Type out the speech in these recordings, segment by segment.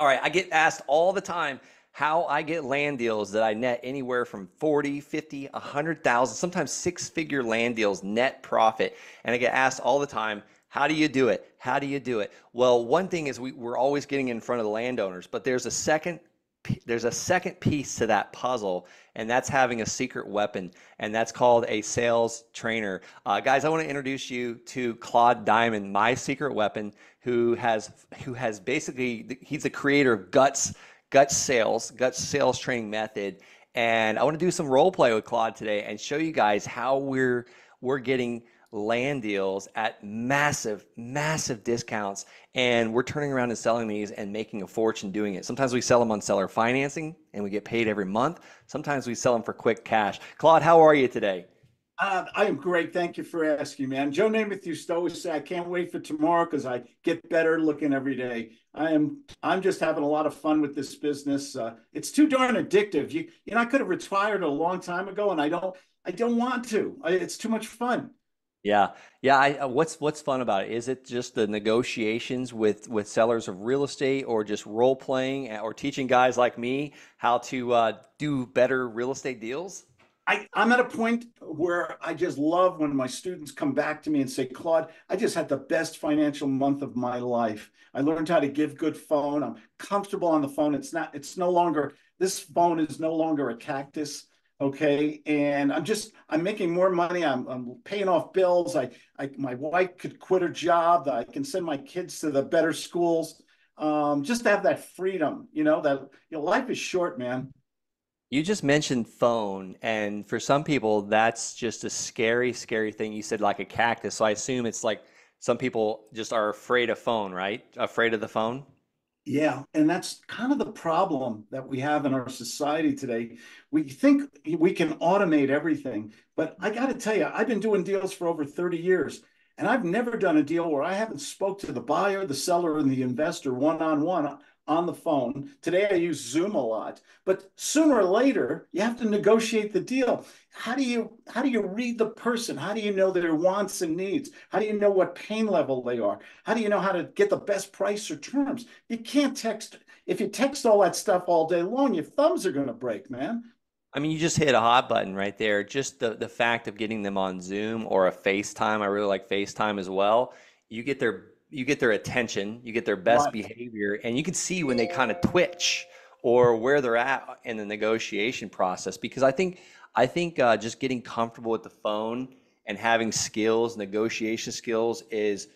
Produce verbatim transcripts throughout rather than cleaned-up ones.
All right, I get asked all the time how I get land deals that I net anywhere from forty, fifty, a hundred thousand, sometimes six-figure land deals net profit. And I get asked all the time, how do you do it? How do you do it? Well, one thing is we, we're always getting in front of the landowners, but there's a second there's a second piece to that puzzle, and that's having a secret weapon, and that's called a sales trainer. Uh, guys, I want to introduce you to Claude Diamond, my secret weapon, who has who has basically, he's the creator of Guts Guts Sales, Guts Sales Training Method, and I want to do some role play with Claude today and show you guys how we're we're getting land deals at massive, massive discounts, and we're turning around and selling these and making a fortune doing it. Sometimes we sell them on seller financing and we get paid every month. Sometimes we sell them for quick cash. Claude, how are you today? Uh, I am great. Thank you for asking, man. Joe Namath used to always say, I can't wait for tomorrow because I get better looking every day. I am, I'm just having a lot of fun with this business. Uh, it's too darn addictive. You, you know, I could have retired a long time ago, and I don't, I don't want to. I, it's too much fun. Yeah. Yeah. I, what's what's fun about it? Is it just the negotiations with, with sellers of real estate, or just role playing, or teaching guys like me how to uh, do better real estate deals? I, I'm at a point where I just love when my students come back to me and say, Claude, I just had the best financial month of my life. I learned how to give good phone. I'm comfortable on the phone. It's not, it's no longer, this phone is no longer a cactus. Okay, and I'm just I'm making more money. I'm, I'm paying off bills. I, I my wife could quit her job. I can send my kids to the better schools. Um, just to have that freedom, you know. That your life is short, man. You just mentioned phone, and for some people, that's just a scary, scary thing. You said like a cactus, so I assume it's like some people just are afraid of phone, right? Afraid of the phone. Yeah, and that's kind of the problem that we have in our society today. We think we can automate everything, but I got to tell you, I've been doing deals for over thirty years, and I've never done a deal where I haven't spoke to the buyer, the seller, and the investor one-on-one on the phone. Today, I use Zoom a lot, but sooner or later, you have to negotiate the deal. How do you, how do you read the person? How do you know their wants and needs? How do you know what pain level they are? How do you know how to get the best price or terms? You can't text. If you text all that stuff all day long, your thumbs are going to break, man. I mean, you just hit a hot button right there. Just the, the fact of getting them on Zoom or a FaceTime. I really like FaceTime as well. You get their you get their attention, you get their best behavior, and you can see when they kind of twitch or where they're at in the negotiation process. Because I think, I think uh, just getting comfortable with the phone and having skills, negotiation skills, is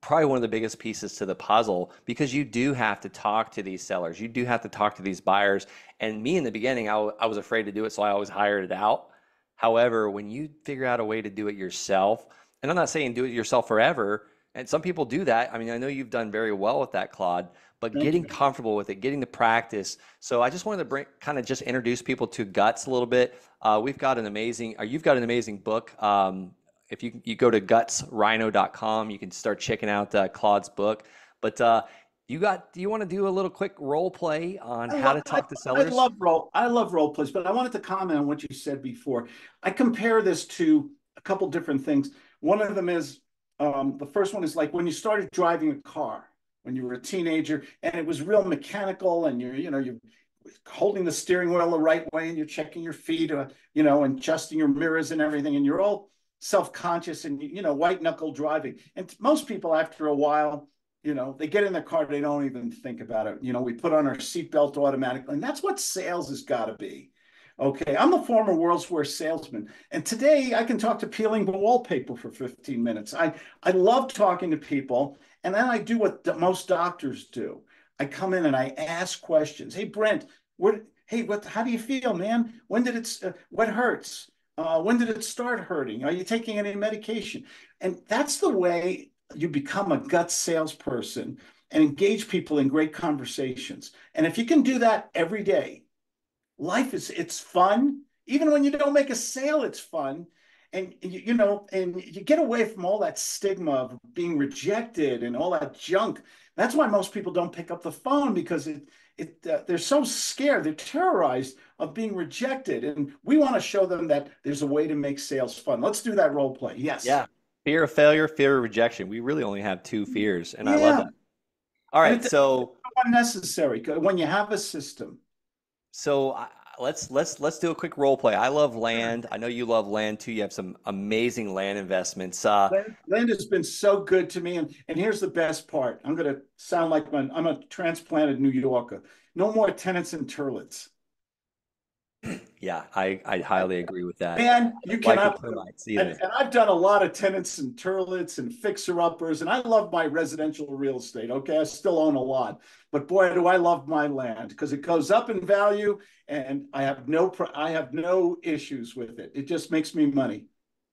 probably one of the biggest pieces to the puzzle, because you do have to talk to these sellers. You do have to talk to these buyers. And me in the beginning, I, I was afraid to do it, so I always hired it out. However, when you figure out a way to do it yourself, and I'm not saying do it yourself forever, and some people do that. I mean, I know you've done very well with that, Claude, but Thank getting you. comfortable with it, getting the practice. So I just wanted to bring, kind of just introduce people to Guts a little bit. Uh, we've got an amazing, or you've got an amazing book. Um, if you you go to guts rhino dot com, you can start checking out uh, Claude's book. But uh, you got, do you want to do a little quick role play on I how love, to talk I, to sellers? I love role, I love role plays, but I wanted to comment on what you said before. I compare this to a couple different things. One of them is, Um, the first one is like when you started driving a car when you were a teenager, and it was real mechanical, and you're, you know, you're holding the steering wheel the right way, and you're checking your feet, uh, you know, and adjusting your mirrors and everything, and you're all self-conscious and, you know, white knuckle driving. And most people, after a while, you know, they get in their car, they don't even think about it. You know, we put on our seatbelt automatically, and that's what sales has got to be. Okay, I'm a former World's Worst Salesman, and today I can talk to peeling wallpaper for fifteen minutes. I, I love talking to people, and then I do what the, most doctors do. I come in and I ask questions. Hey, Brent, what? Hey, what? How do you feel, man? When did it? Uh, what hurts? Uh, when did it start hurting? Are you taking any medication? And that's the way you become a gut salesperson and engage people in great conversations. And if you can do that every day, life is, it's fun. Even when you don't make a sale, it's fun. And, you, you know, and you get away from all that stigma of being rejected and all that junk. That's why most people don't pick up the phone, because it, it, uh, they're so scared. They're terrorized of being rejected. And we want to show them that there's a way to make sales fun. Let's do that role play. Yes. Yeah. Fear of failure, fear of rejection. We really only have two fears. And yeah. I love that. All right. So unnecessary when you have a system. So I, let's let's let's do a quick role play. I love land. I know you love land too. You have some amazing land investments. Uh, land, land has been so good to me, and and here's the best part. I'm going to sound like I'm, I'm a transplanted New Yorker. No more tenants and turlets. Yeah, I, I highly agree with that. Man, you cannot. And, and I've done a lot of tenants and turlets and fixer-uppers, and I love my residential real estate, okay? I still own a lot. But boy, do I love my land, because it goes up in value, and I have no I have no issues with it. It just makes me money.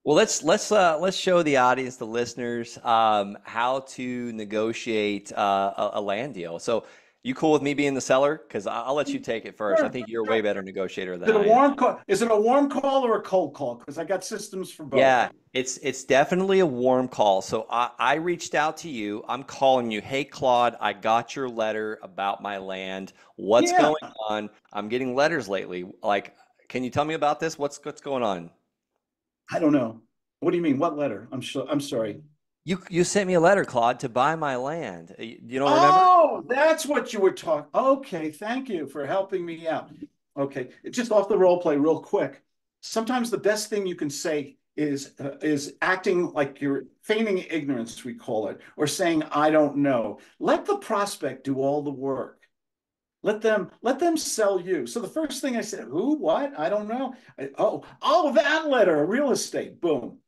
Well, let's let's uh, let's show the audience, the listeners, um, how to negotiate uh, a, a land deal. So, you cool with me being the seller? Because I'll let you take it first. I think you're a way better negotiator than I am. Is it a warm call or a cold call? Because I got systems for both. Yeah, it's it's definitely a warm call. So I, I reached out to you. I'm calling you. Hey, Claude, I got your letter about my land. What's yeah. going on? I'm getting letters lately. Like, can you tell me about this? What's what's going on? I don't know. What do you mean? What letter? I'm sure. I'm sorry. You, you sent me a letter, Claude, to buy my land. You don't remember? Oh, that's what you were talking. Okay, thank you for helping me out. Okay, just off the role play real quick. Sometimes the best thing you can say is uh, is acting like you're feigning ignorance, we call it, or saying, I don't know. Let the prospect do all the work. Let them let them sell you. So the first thing I said, who, what? I don't know. I, oh, oh, that letter, real estate, boom.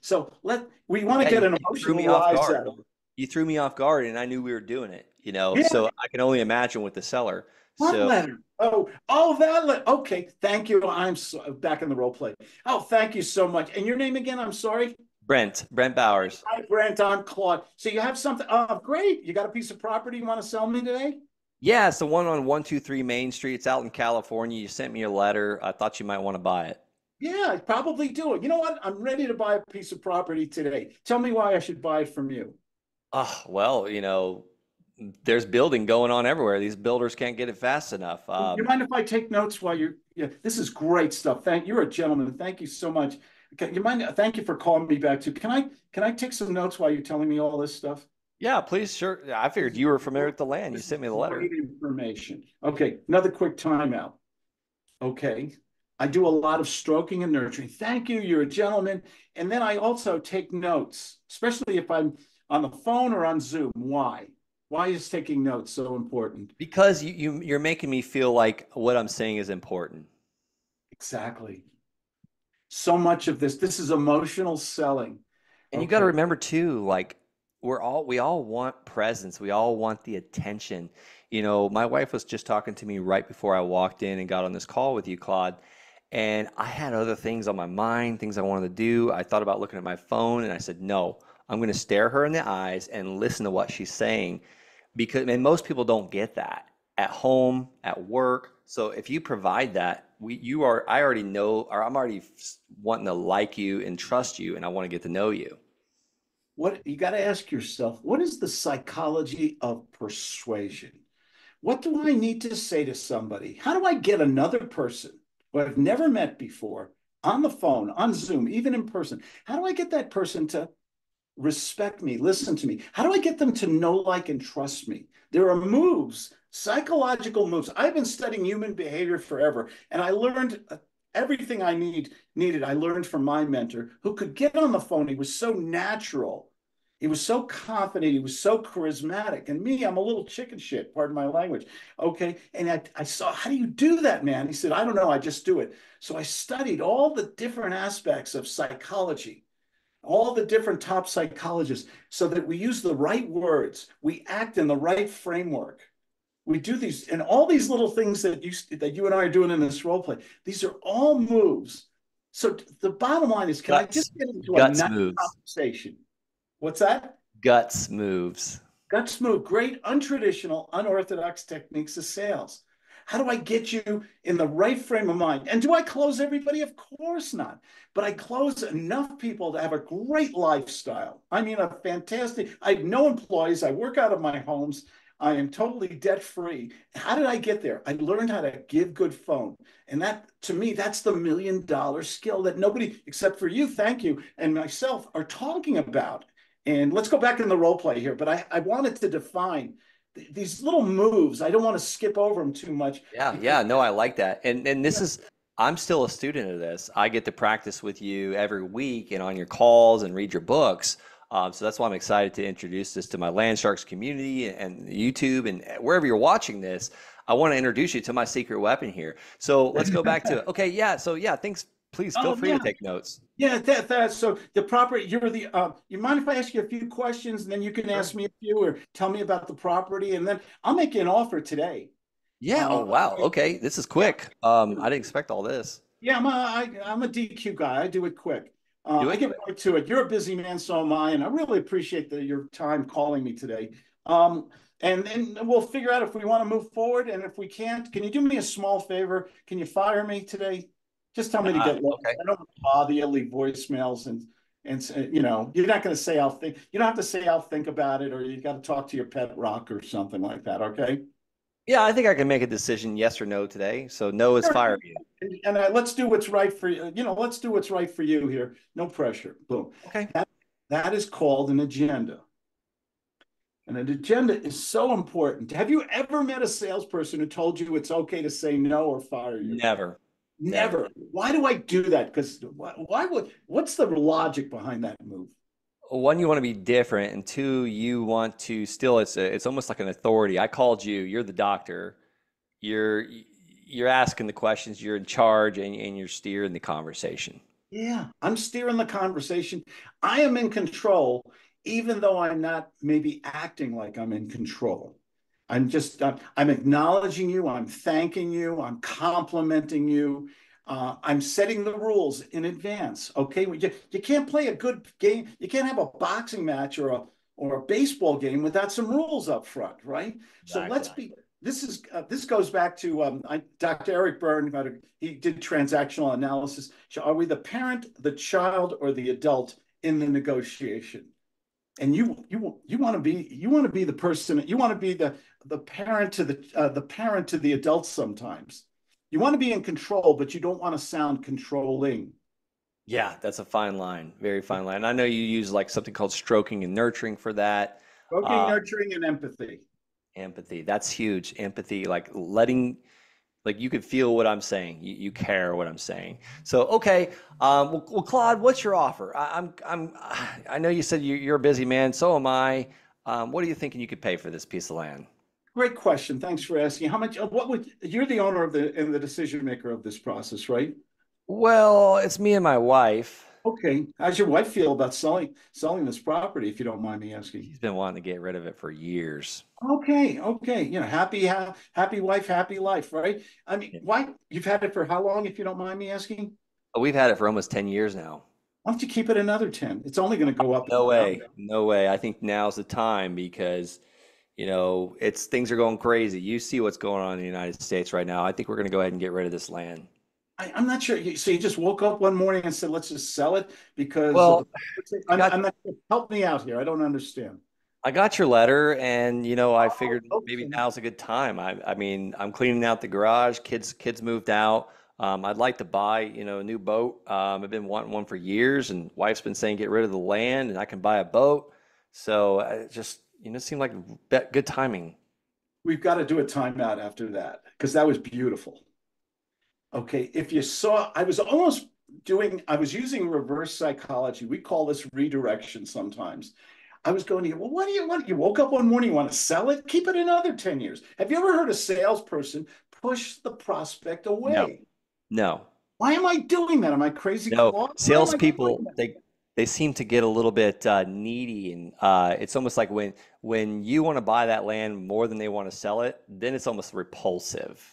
So let we want to yeah, get an emotional rise out of it. You threw me off guard, and I knew we were doing it. You know, yeah. So I can only imagine with the seller. What so. letter? Oh, oh, that letter. Okay, thank you. I'm so, back in the role play. Oh, thank you so much. And your name again? I'm sorry. Brent. Brent Bowers. Hi, Brent. I'm Claude. So you have something? Oh, great. You got a piece of property you want to sell me today? Yeah, it's the one on one two three Main Street. It's out in California. You sent me a letter. I thought you might want to buy it. Yeah, I probably do. You know what? I'm ready to buy a piece of property today. Tell me why I should buy it from you. Oh, well, you know, there's building going on everywhere. These builders can't get it fast enough. Um, you mind if I take notes while you're, yeah, this is great stuff. Thank you. You're a gentleman. Thank you so much. Okay, you mind, thank you for calling me back too. Can I, can I take some notes while you're telling me all this stuff? Yeah, please. Sure. I figured you were familiar with the land. You sent me the letter. Great information. Okay. Another quick timeout. Okay. I do a lot of stroking and nurturing. Thank you. You're a gentleman. And then I also take notes, especially if I'm on the phone or on Zoom. Why? Why is taking notes so important? Because you, you, you're making me feel like what I'm saying is important. Exactly. So much of this, this is emotional selling. And okay. You got to remember too, like we're all, we all want presence. We all want the attention. You know, my wife was just talking to me right before I walked in and got on this call with you, Claude. And I had other things on my mind, things I wanted to do. I thought about looking at my phone, and I said, no, I'm going to stare her in the eyes and listen to what she's saying. Because, and most people don't get that at home, at work. So if you provide that, we, you are, I already know, or I'm already wanting to like you and trust you, and I want to get to know you. What you got to ask yourself, what is the psychology of persuasion? What do I need to say to somebody? How do I get another person who I've never met before, on the phone, on Zoom, even in person? How do I get that person to respect me, listen to me? How do I get them to know, like, and trust me? There are moves, psychological moves. I've been studying human behavior forever, and I learned everything I need needed. I learned from my mentor, who could get on the phone. He was so natural. He was so confident. He was so charismatic. And me, I'm a little chicken shit, pardon my language. Okay. And I, I saw, how do you do that, man? He said, I don't know. I just do it. So I studied all the different aspects of psychology, all the different top psychologists, so that we use the right words. We act in the right framework. We do these, and all these little things that you, that you and I are doing in this role play, these are all moves. So the bottom line is, can guts, I just get into a nice conversation? What's that? Guts moves. Guts move. Great, untraditional, unorthodox techniques of sales. How do I get you in the right frame of mind? And do I close everybody? Of course not. But I close enough people to have a great lifestyle. I mean, a fantastic, I have no employees. I work out of my homes. I am totally debt-free. How did I get there? I learned how to give good phone. And that, to me, that's the million-dollar skill that nobody, except for you, thank you, and myself, are talking about. And let's go back in the role play here, but I, I wanted to define these little moves. I don't want to skip over them too much. Yeah, yeah, no, I like that. And and this yeah. is, I'm still a student of this. I get to practice with you every week and on your calls and read your books. Um, so that's why I'm excited to introduce this to my Land Sharks community and YouTube and wherever you're watching this. I want to introduce you to my secret weapon here. So let's go back to, okay, yeah, so yeah, thanks. Please feel oh, free yeah. to take notes. Yeah, that, that, so the property, you're the, uh, you mind if I ask you a few questions and then you can sure. ask me a few or tell me about the property and then I'll make you an offer today. Yeah, um, oh, wow, okay, this is quick. Um, I didn't expect all this. Yeah, I'm a, I, I'm a D Q guy, I do it quick. Uh, do it I get quick. right to it. You're a busy man, so am I, and I really appreciate the, your time calling me today. Um, And then we'll figure out if we want to move forward, and if we can't, can you do me a small favor? Can you fire me today? Just tell me uh, to get low. Okay. I don't want to bother you, leave voicemails, and and you know you're not going to say I'll think. You don't have to say I'll think about it, or you got to talk to your pet rock or something like that. Okay. Yeah, I think I can make a decision, yes or no, today. So no is fire you. And, and uh, let's do what's right for you. You know, let's do what's right for you here. No pressure. Boom. Okay. That, that is called an agenda. And an agenda is so important. Have you ever met a salesperson who told you it's okay to say no or fire you? Never. Never. Never. Why do I do that? Because why, why would, what's the logic behind that move? One, you want to be different. And two, you want to still, it's a, it's almost like an authority. I called you, you're the doctor. You're, you're asking the questions, you're in charge, and, and you're steering the conversation. Yeah, I'm steering the conversation. I am in control. Even though I'm not maybe acting like I'm in control. I'm just, I'm, I'm acknowledging you, I'm thanking you, I'm complimenting you, uh, I'm setting the rules in advance, okay? You, you can't play a good game, you can't have a boxing match or a, or a baseball game without some rules up front, right? Exactly. So let's be, this is, uh, this goes back to um, I, Doctor Eric Byrne, he did transactional analysis. Are we the parent, the child, or the adult in the negotiation? And you you you want to be you want to be the person you want to be the the parent to the uh, the parent to the adults sometimes. You want to be in control, but you don't want to sound controlling. Yeah, that's a fine line, very fine line. I know you use like something called stroking and nurturing for that. Stroking, uh, nurturing, and empathy. Empathy, that's huge. Empathy, like letting. Like you could feel what I'm saying. You, you care what I'm saying. So okay, um, well, well, Claude, what's your offer? I, I'm, I'm, I know you said you, you're a busy man. So am I. Um, what are you thinking you could pay for this piece of land? Great question. Thanks for asking. How much? What would you're the owner of the and the decision maker of this process, right? Well, it's me and my wife. Okay. How's your wife feel about selling selling this property, if you don't mind me asking? She's been wanting to get rid of it for years. Okay. Okay. You know, happy, ha happy wife, happy life, right? I mean, yeah. Why? You've had it for how long, if you don't mind me asking? We've had it for almost ten years now. Why don't you keep it another ten? It's only going to go up. No way. Down. No way. I think now's the time because, you know, it's things are going crazy. You see what's going on in the United States right now. I think we're going to go ahead and get rid of this land. I, I'm not sure. So you just woke up one morning and said, let's just sell it because well, I'm, got, I'm not, help me out here. I don't understand. I got your letter and, you know, I figured oh, okay. maybe now's a good time. I, I mean, I'm cleaning out the garage. Kids, kids moved out. Um, I'd like to buy, you know, a new boat. Um, I've been wanting one for years and wife's been saying, get rid of the land and I can buy a boat. So it just, you know, it seemed like good timing. We've got to do a timeout after that because that was beautiful. Okay, if you saw, I was almost doing, I was using reverse psychology. We call this redirection sometimes. I was going to you, well, what do you want? You woke up one morning, you want to sell it? Keep it another ten years. Have you ever heard a salesperson push the prospect away? No. No. Why am I doing that? Am I crazy? No, salespeople, they, they seem to get a little bit uh, needy. And uh, it's almost like when, when you want to buy that land more than they want to sell it, then it's almost repulsive.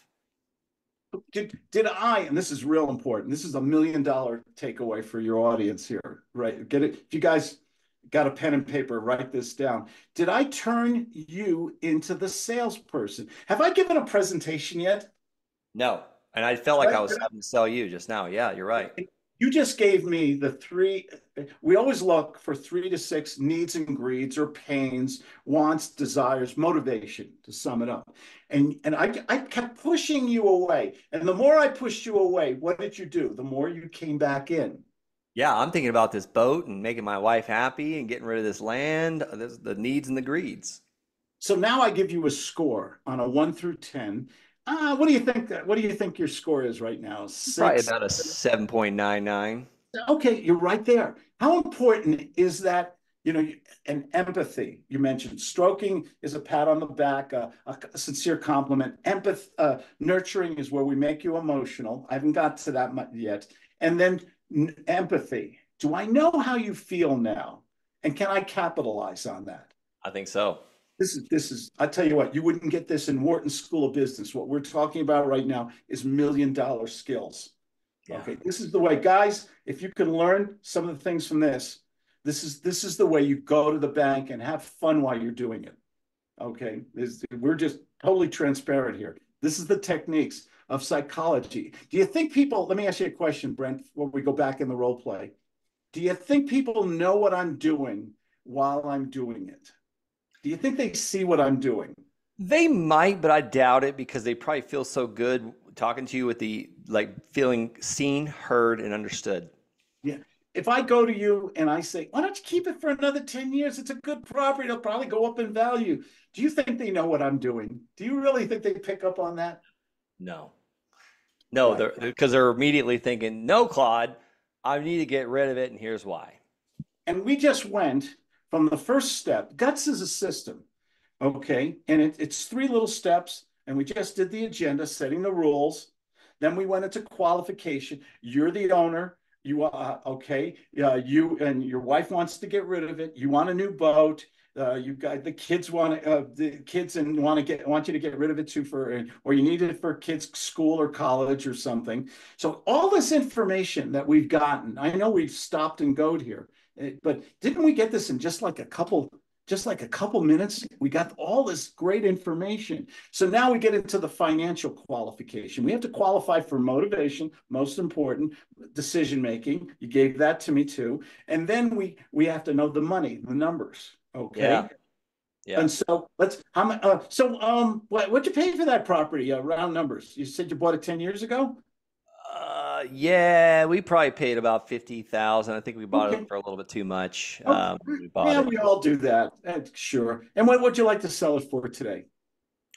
Did, did I, and this is real important, this is a million dollar takeaway for your audience here, right? Get it? If you guys got a pen and paper, write this down. Did I turn you into the salesperson? Have I given a presentation yet? No. And I felt like I was having to sell you just now. Yeah, you're right. You just gave me the three, we always look for three to six needs and greeds or pains, wants, desires, motivation, to sum it up. And, and I, I kept pushing you away. And the more I pushed you away, what did you do? The more you came back in. Yeah, I'm thinking about this boat and making my wife happy and getting rid of this land, the needs and the greeds. So now I give you a score on a one through ten. Uh, what do you think? What do you think your score is right now? Six? Probably about a seven point nine nine. Okay, you're right there. How important is that? You know, and empathy. You mentioned stroking is a pat on the back, a, a sincere compliment. Empathy, uh, nurturing is where we make you emotional. I haven't got to that much yet. And then empathy. Do I know how you feel now? And can I capitalize on that? I think so. This is, this is, I tell you what, you wouldn't get this in Wharton School of Business. What we're talking about right now is million dollar skills. Yeah. Okay. This is the way, guys, if you can learn some of the things from this, this is, this is the way you go to the bank and have fun while you're doing it. Okay. This, we're just totally transparent here. This is the techniques of psychology. Do you think people, let me ask you a question, Brent, when we go back in the role play, do you think people know what I'm doing while I'm doing it? Do you think they see what I'm doing? They might, but I doubt it because they probably feel so good talking to you with the, like feeling seen, heard, and understood. Yeah. If I go to you and I say, why don't you keep it for another ten years? It's a good property. It'll probably go up in value. Do you think they know what I'm doing? Do you really think they pick up on that? No. No, because right. they're, they're immediately thinking, no, Claude, I need to get rid of it, and here's why. And we just went from the first step. Guts is a system, okay? And it, it's three little steps, and we just did the agenda, setting the rules. Then we went into qualification. You're the owner. You are, uh, okay, uh, you and your wife wants to get rid of it. You want a new boat. Uh, you got the kids want uh, the kids and want to get want you to get rid of it too for, or you need it for kids' school or college or something. So all this information that we've gotten, I know we've stopped and goed here, but didn't we get this in just like a couple, just like a couple minutes? We got all this great information. So now we get into the financial qualification. We have to qualify for motivation, most important, decision making. You gave that to me too, and then we we have to know the money, the numbers. Okay. Yeah. yeah. And so let's, how much, uh, so, um, what, what'd you pay for that property? Uh, round numbers. You said you bought it ten years ago. Uh, yeah, we probably paid about fifty thousand. I think we bought okay. it for a little bit too much. Okay. Um, we yeah, it. we all do that. Uh, sure. And what would you like to sell it for today?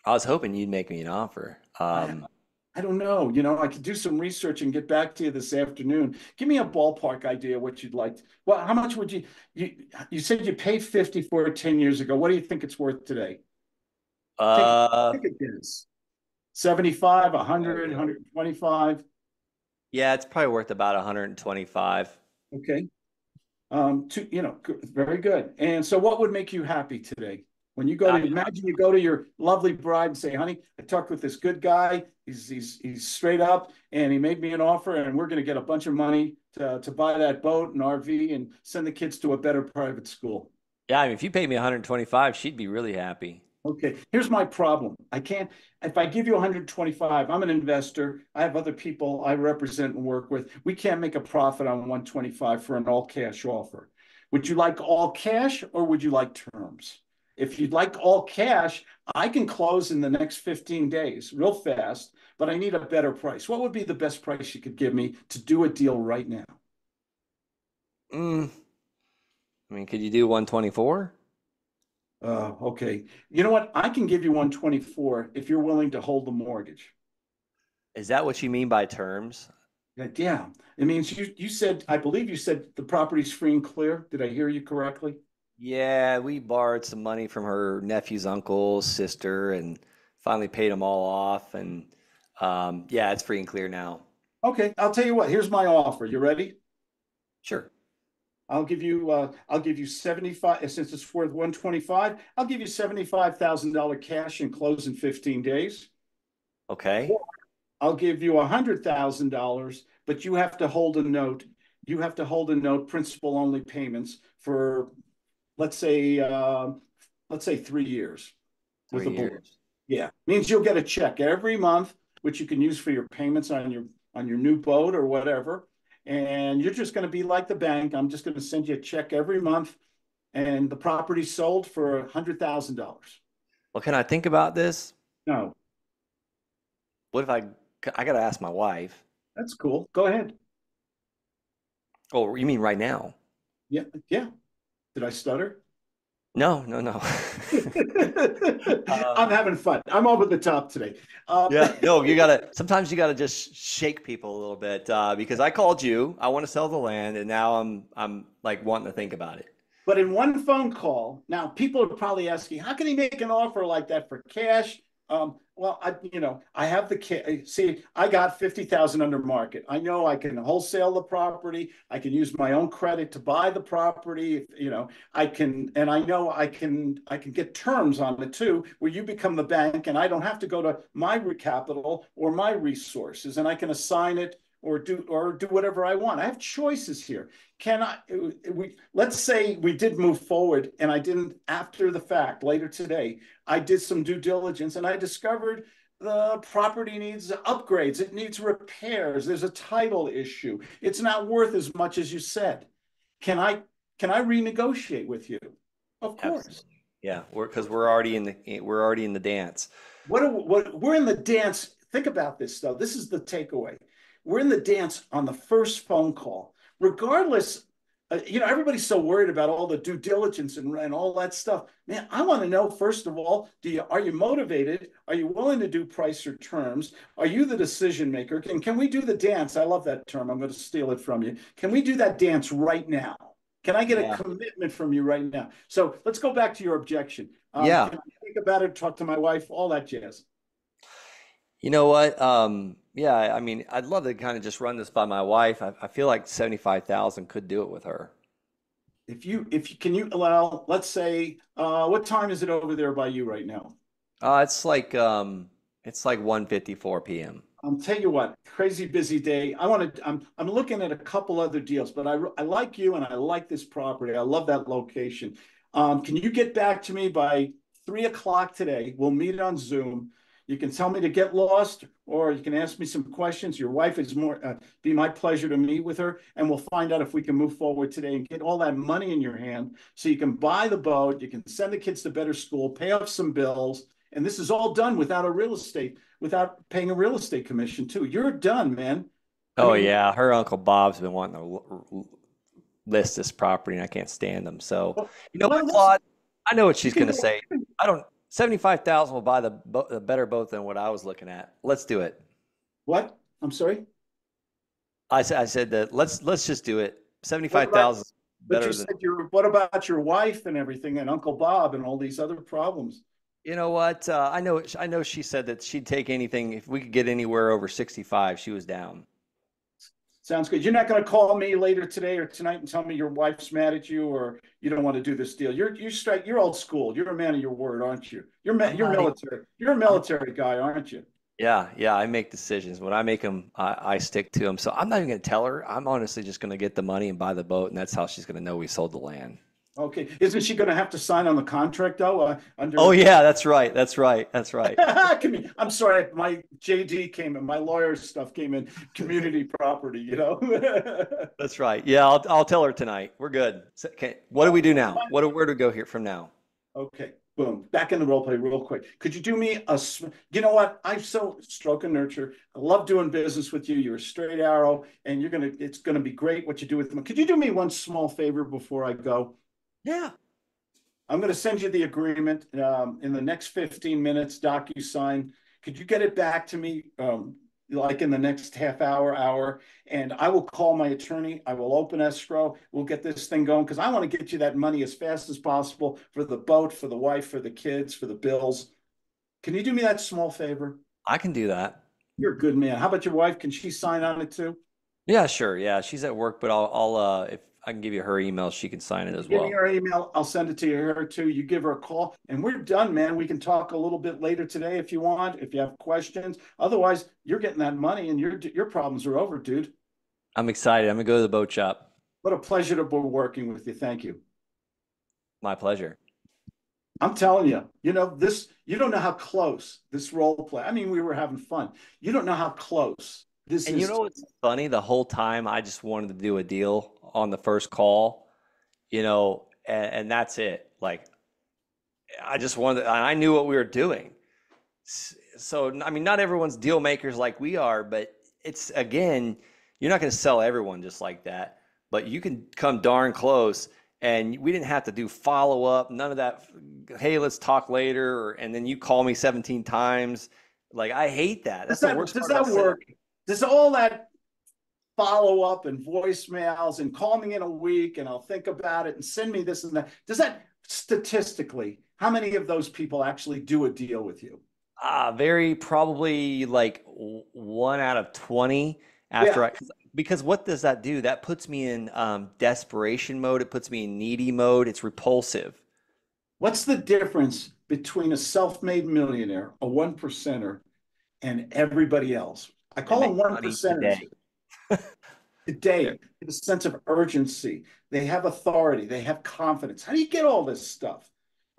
I was hoping you'd make me an offer. Um, I don't know. You know, I could do some research and get back to you this afternoon. Give me a ballpark idea what you'd like. To, well, how much would you, you, you said you paid fifty for it ten years ago. What do you think it's worth today? Uh, think, think it is. seventy-five, one hundred, one twenty-five. Yeah, it's probably worth about one hundred twenty-five. Okay. Um, to, you know, very good. And so what would make you happy today? When you go to, imagine you go to your lovely bride and say, honey, I talked with this good guy. He's, he's, he's straight up and he made me an offer and we're going to get a bunch of money to, to buy that boat and R V and send the kids to a better private school. Yeah. I mean, if you paid me one hundred twenty-five, she'd be really happy. Okay. Here's my problem. I can't, if I give you one hundred twenty-five, I'm an investor. I have other people I represent and work with. We can't make a profit on one twenty-five for an all cash offer. Would you like all cash or would you like terms? If you'd like all cash, I can close in the next fifteen days real fast, but I need a better price. What would be the best price you could give me to do a deal right now? Mm. I mean, could you do one twenty-four? Uh, okay. You know what? I can give you one twenty-four if you're willing to hold the mortgage. Is that what you mean by terms? Yeah. It means you, you said, I believe you said the property's free and clear. Did I hear you correctly? Yeah, we borrowed some money from her nephew's uncle, sister, and finally paid them all off. And um, yeah, it's free and clear now. Okay, I'll tell you what. Here's my offer. You ready? Sure. I'll give you. Uh, I'll give you seventy-five. Since it's worth one twenty-five, I'll give you seventy-five thousand dollar cash and close in fifteen days. Okay. Or I'll give you a hundred thousand dollars, but you have to hold a note. You have to hold a note, principal only payments for. Let's say, uh, let's say three years. With three a years. Yeah, means you'll get a check every month, which you can use for your payments on your on your new boat or whatever. And you're just going to be like the bank. I'm just going to send you a check every month, and the property sold for a hundred thousand dollars. Well, can I think about this? No. What if I? I got to ask my wife. That's cool. Go ahead. Oh, you mean right now? Yeah. Yeah. Did I stutter? No, no, no. uh, I'm having fun. I'm over the top today. Uh, yeah, no, you gotta, sometimes you gotta just shake people a little bit, uh, because I called you, I want to sell the land, and now I'm, I'm like wanting to think about it. But in one phone call, now people are probably asking, how can he make an offer like that for cash? Um, well, I, you know, I have the ca- see, I got fifty thousand under market. I know I can wholesale the property. I can use my own credit to buy the property. You know, I can, and I know I can, I can get terms on it too, where you become the bank and I don't have to go to my capital or my resources, and I can assign it or do, or do whatever I want. I have choices here. Can I, we, let's say we did move forward and I didn't, after the fact, later today, I did some due diligence and I discovered the property needs upgrades. It needs repairs. There's a title issue. It's not worth as much as you said. Can I, can I renegotiate with you? Of course. Absolutely. Yeah. We're, cause we're already in the, we're already in the dance. What, what we're in the dance. Think about this though. This is the takeaway. We're in the dance on the first phone call, regardless. Uh, you know, everybody's so worried about all the due diligence and, and all that stuff. Man, I want to know, first of all, do you, are you motivated? Are you willing to do price or terms? Are you the decision maker? Can, can we do the dance? I love that term. I'm going to steal it from you. Can we do that dance right now? Can I get yeah. a commitment from you right now? So let's go back to your objection. Um, yeah. Can I think about it, talk to my wife, all that jazz. You know what? Um, yeah, I mean, I'd love to kind of just run this by my wife. I, I feel like seventy-five thousand could do it with her. If you, if you, can you allow, let's say, uh, what time is it over there by you right now? Uh, it's like, um, it's like one fifty-four p m I'll tell you what, crazy busy day. I want to, I'm, I'm looking at a couple other deals, but I, I like you and I like this property. I love that location. Um, can you get back to me by three o'clock today? We'll meet on Zoom. You can tell me to get lost, or you can ask me some questions. Your wife is more, uh, be my pleasure to meet with her, and we'll find out if we can move forward today and get all that money in your hand so you can buy the boat, you can send the kids to better school, pay off some bills. And this is all done without a real estate, without paying a real estate commission too. You're done, man. Oh, I mean, yeah. Her Uncle Bob's been wanting to list this property and I can't stand them. So, well, you know, well, Claude, I know what she's going to say. I don't. seventy-five thousand will buy the, bo- the better boat than what I was looking at. Let's do it. What? I'm sorry. I said, I said that let's, let's just do it. seventy-five thousand better. But you than- said your, what about your wife and everything and Uncle Bob and all these other problems? You know what? Uh, I know, I know she said that she'd take anything. If we could get anywhere over sixty-five, she was down. Sounds good. You're not going to call me later today or tonight and tell me your wife's mad at you or you don't want to do this deal. You're, you're straight. You're old school. You're a man of your word, aren't you? You're ma- you're military. You're a military guy, aren't you? Yeah. Yeah. I make decisions. When I make them, I, I stick to them. So I'm not even going to tell her. I'm honestly just going to get the money and buy the boat. And that's how she's going to know we sold the land. Okay. Isn't she going to have to sign on the contract though? Uh, under- oh yeah, that's right. That's right. That's right. I'm sorry. My J D came in, my lawyer stuff came in, community property, you know? That's right. Yeah. I'll, I'll tell her tonight. We're good. Okay. What do we do now? What do, where do we go here from now? Okay. Boom. Back in the role play real quick. Could you do me a, you know what? I'm so stroke and nurture. I love doing business with you. You're a straight arrow and you're going to, it's going to be great what you do with them. Could you do me one small favor before I go? Yeah. I'm going to send you the agreement um, in the next fifteen minutes, DocuSign. Could you get it back to me um, like in the next half hour, hour? And I will call my attorney. I will open escrow. We'll get this thing going because I want to get you that money as fast as possible for the boat, for the wife, for the kids, for the bills. Can you do me that small favor? I can do that. You're a good man. How about your wife? Can she sign on it too? Yeah, sure. Yeah, she's at work, but I'll, I'll uh, if I can give you her email, she can sign it as well. Give me her email. I'll send it to her too. You give her a call and we're done, man. We can talk a little bit later today if you want, if you have questions. Otherwise, you're getting that money and your your problems are over, dude. I'm excited. I'm going to go to the boat shop. What a pleasure to be working with you. Thank you. My pleasure. I'm telling you, you know, this, you don't know how close this role play. I mean, we were having fun. You don't know how close this and is. And you know what's funny? The whole time I just wanted to do a deal on the first call, you know, and, and that's it. Like, I just wanted, I knew what we were doing. So, I mean, not everyone's deal makers like we are, but it's, again, you're not going to sell everyone just like that, but you can come darn close and we didn't have to do follow-up, none of that, hey, let's talk later, or, and then you call me seventeen times. Like, I hate that. That's the worst part. Does that work? Does all that follow-up and voicemails and call me in a week and I'll think about it and send me this and that, does that statistically, how many of those people actually do a deal with you? Uh, very probably like one out of twenty after yeah. I, because what does that do? That puts me in um, desperation mode. It puts me in needy mode. It's repulsive. What's the difference between a self-made millionaire, a one percenter, and everybody else? I call them one percenters. Today, today yeah. a sense of urgency. They have authority. They have confidence. How do you get all this stuff?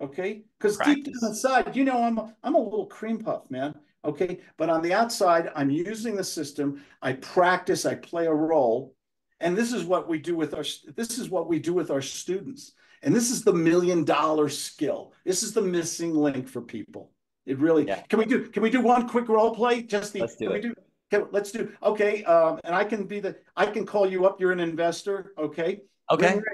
Okay, because deep down inside, you know, I'm a, I'm a little cream puff, man. Okay, but on the outside, I'm using the system. I practice. I play a role, and this is what we do with our. This is what we do with our students, and this is the million dollar skill. This is the missing link for people. It really yeah. can we do? Can we do one quick role play? Just the let's do can it. We do, can, let's do okay. Um, and I can be the. I can call you up. You're an investor. Okay. Okay. Ring, ring.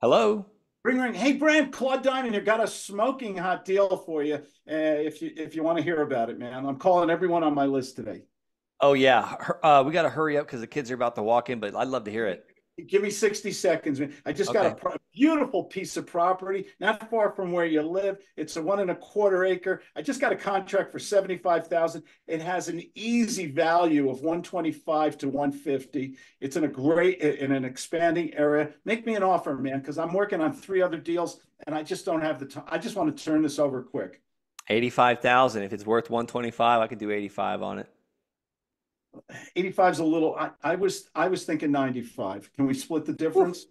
Hello. Ring ring. Hey, Brent, Claude Diamond, I've got a smoking hot deal for you. Uh, if you if you want to hear about it, man, I'm calling everyone on my list today. Oh yeah, uh, we got to hurry up because the kids are about to walk in. But I'd love to hear it. Give me sixty seconds, man. I just okay. got a pro beautiful piece of property not far from where you live. It's a one and a quarter acre. I just got a contract for seventy-five thousand dollars. It has an easy value of one twenty-five to one fifty. It's in a great, in an expanding area. Make me an offer, man, because I'm working on three other deals and I just don't have the time. I just want to turn this over quick. eighty-five thousand dollars. If it's worth one twenty-five, I could do eighty-five on it. eighty-five is a little, I, I was, I was thinking ninety-five. Can we split the difference?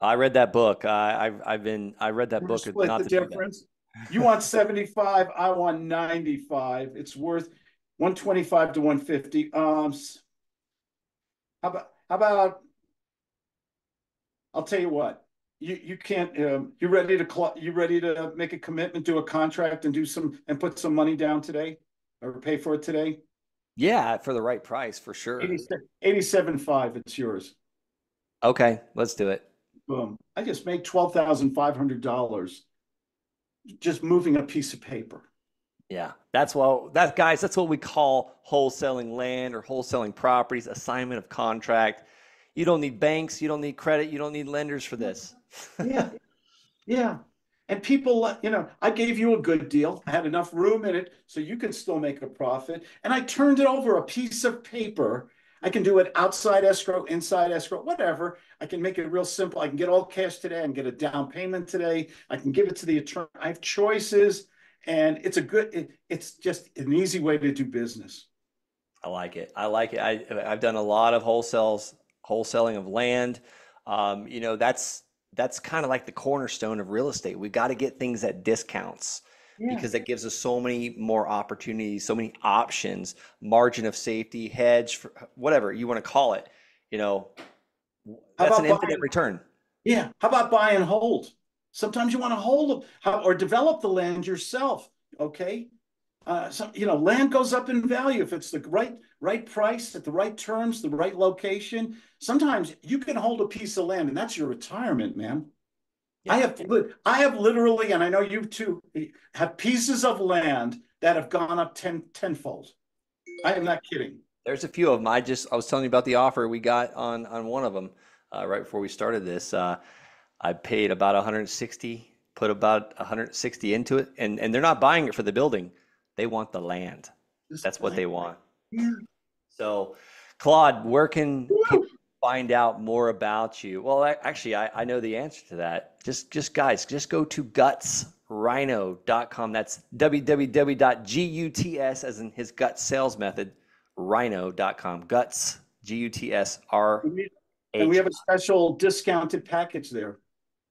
I read that book. I, I've, I've been, I read that We're book. Split not the difference. You want seventy-five. I want ninety-five. It's worth one twenty-five to one fifty. Um, how about, how about, I'll tell you what, you, you can't, um, you ready to, you ready to make a commitment, do a contract and do some, and put some money down today or pay for it today? Yeah, for the right price, for sure. eighty-seven, eighty-seven five, it's yours. Okay, let's do it. Boom. I just made twelve thousand five hundred dollars just moving a piece of paper. Yeah, that's what, that, guys, that's what we call wholesaling land or wholesaling properties, assignment of contract. You don't need banks. You don't need credit. You don't need lenders for this. Yeah, yeah. And people, you know, I gave you a good deal. I had enough room in it so you can still make a profit. And I turned it over a piece of paper. I can do it outside escrow, inside escrow, whatever. I can make it real simple. I can get all cash today. I can get a down payment today. I can give it to the attorney. I have choices. And it's a good, it, it's just an easy way to do business. I like it. I like it. I, I've done a lot of wholesales, wholesaling of land. Um, you know, that's, that's kind of like the cornerstone of real estate. We got to get things at discounts yeah. because that gives us so many more opportunities, so many options, margin of safety, hedge, whatever you want to call it. You know, that's an infinite return. Yeah. How about buy and hold? Sometimes you want to hold or develop the land yourself. Okay. Uh, so, you know, land goes up in value if it's the right right price at the right terms, the right location. Sometimes you can hold a piece of land and that's your retirement, man. Yeah. I have I have literally, and I know you too, have pieces of land that have gone up ten, tenfold. I am not kidding. There's a few of them. I just I was telling you about the offer we got on on one of them uh, right before we started this. Uh, I paid about one hundred sixty, put about one hundred sixty into it, and and they're not buying it for the building. They want the land. That's what they want. Yeah. So, Claude, where can people find out more about you? Well, I, actually, I, I know the answer to that. Just, just guys, just go to guts rhino dot com. That's w w w dot guts, as in his gut sales method, rhino dot com. Guts, G U T S R H. And we have a special discounted package there.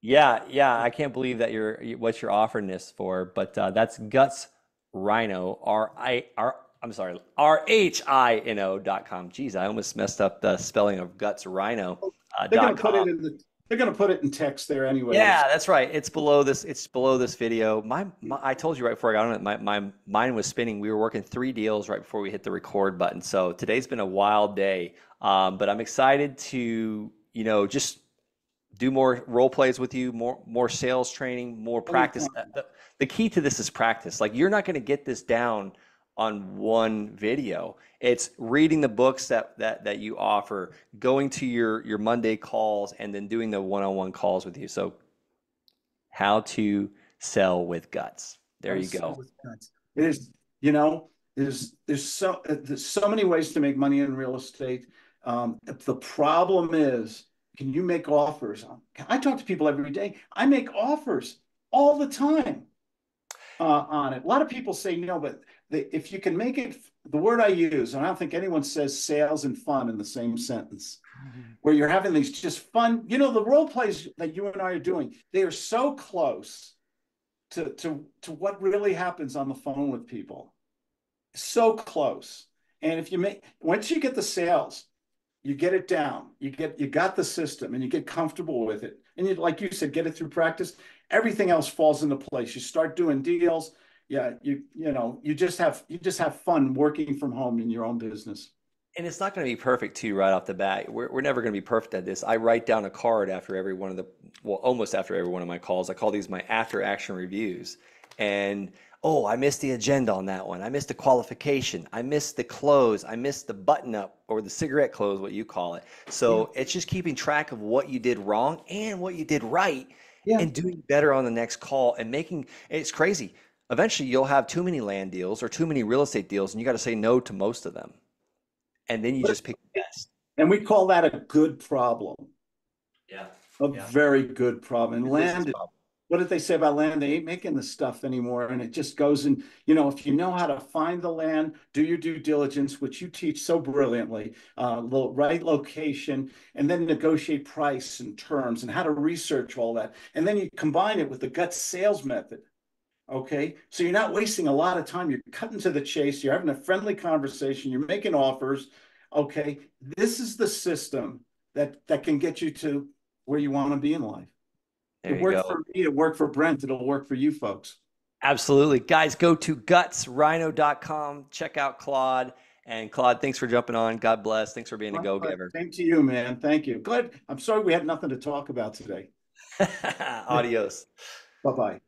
Yeah, yeah. I can't believe that you're what you're offering this for, but uh, that's guts. Rhino, R I R, I'm sorry, R H I N O dot com. Jeez, I almost messed up the spelling of Guts Rhino. Uh, they're going to put it in the, they're going to put it in text there anyway. Yeah, that's right. It's below this. It's below this video. My, my I told you right before I got on it, my, my mind was spinning. We were working three deals right before we hit the record button. So today's been a wild day, um, but I'm excited to, you know, just do more role plays with you, more more sales training, more practice. The, the key to this is practice. Like, you're not going to get this down on one video. It's reading the books that that that you offer, going to your your Monday calls, and then doing the one-on-one calls with you. So, how to sell with guts. There you go. There's, you know, there's there's so there's so many ways to make money in real estate. Um, the problem is, can you make offers? I talk to people every day. I make offers all the time uh, on it. A lot of people say no, but they, if you can make it, the word I use, and I don't think anyone says sales and fun in the same sentence, where you're having these just fun, you know, the role plays that you and I are doing, they are so close to, to, to what really happens on the phone with people. So close. And if you make, once you get the sales, you get it down, you get, you got the system, and you get comfortable with it. And you, like you said, get it through practice. Everything else falls into place. You start doing deals. Yeah. You, you know, you just have, you just have fun working from home in your own business. And it's not going to be perfect too right off the bat. We're, we're never going to be perfect at this. I write down a card after every one of the, well, almost after every one of my calls. I call these my after action reviews. And oh, I missed the agenda on that one. I missed the qualification. I missed the close. I missed the button up or the cigarette close, what you call it. So yeah. It's just keeping track of what you did wrong and what you did right, yeah, and doing better on the next call and making, it's crazy. Eventually you'll have too many land deals or too many real estate deals, and you got to say no to most of them. And then you but, just pick the best. And we call that a good problem. Yeah. A yeah. very good problem. And land, what did they say about land? They ain't making the stuff anymore. And it just goes in, you know, if you know how to find the land, do your due diligence, which you teach so brilliantly, uh, lo- right location, and then negotiate price and terms and how to research all that. And then you combine it with the gut sales method. Okay. So you're not wasting a lot of time. You're cutting to the chase. You're having a friendly conversation. You're making offers. Okay. This is the system that, that can get you to where you want to be in life. There it worked for me, it worked for Brent, it'll work for you folks. Absolutely. Guys, go to guts rhino dot com, check out Claude. And Claude, thanks for jumping on. God bless. Thanks for being a go-giver. Same to you, man. Thank you. Glad. I'm sorry we had nothing to talk about today. Adios. Bye-bye.